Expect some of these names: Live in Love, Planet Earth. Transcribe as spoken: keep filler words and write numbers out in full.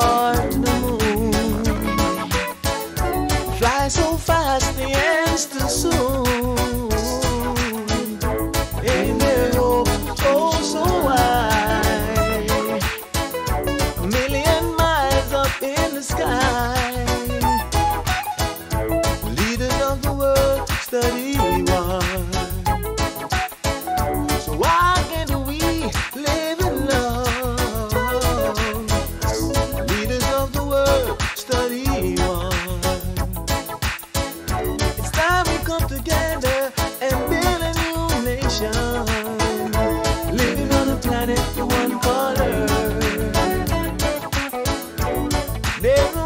toward the moon. Fly so fast, the end's too soon. In the hope, oh so wide, a million miles up in the sky. Leaders of the world to study why. So why can't we live in love? Leaders of the world study why. It's time we come together and build a new nation, living on a planet with one color. There's